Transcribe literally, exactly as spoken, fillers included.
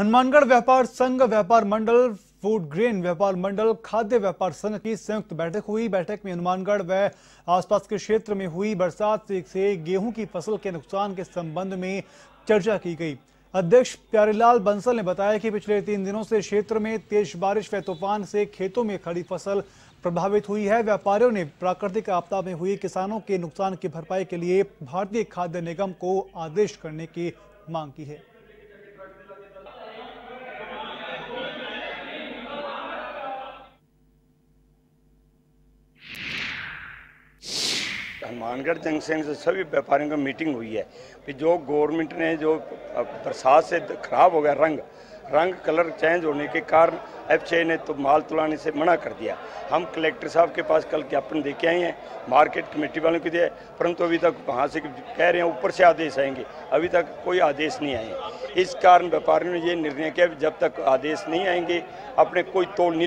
हनुमानगढ़ व्यापार संघ, व्यापार मंडल, फूड ग्रेन व्यापार मंडल, खाद्य व्यापार संघ की संयुक्त बैठक हुई। बैठक में हनुमानगढ़ व आसपास के क्षेत्र में हुई बरसात से गेहूं की फसल के नुकसान के संबंध में चर्चा की गई। अध्यक्ष प्यारेलाल बंसल ने बताया कि पिछले तीन दिनों से क्षेत्र में तेज बारिश व तूफान से खेतों में खड़ी फसल प्रभावित हुई है। व्यापारियों ने प्राकृतिक आपदा में हुए किसानों के नुकसान की भरपाई के लिए भारतीय खाद्य निगम को आदेश करने की मांग की है। हनुमानगढ़ जंक्शन से सभी व्यापारियों की मीटिंग हुई है कि जो गवर्नमेंट ने जो बरसात से खराब हो गया रंग रंग कलर चेंज होने के कारण एफ सी आई ने तो माल तुलाने से मना कर दिया। हम कलेक्टर साहब के पास कल ज्ञापन दे के आए हैं, मार्केट कमेटी वालों को दिया, परंतु अभी तक वहाँ से कह रहे हैं ऊपर से आदेश आएंगे, अभी तक कोई आदेश नहीं आए। इस कारण व्यापारियों ने ये निर्णय किया जब तक आदेश नहीं आएंगे अपने कोई तोड़ नहीं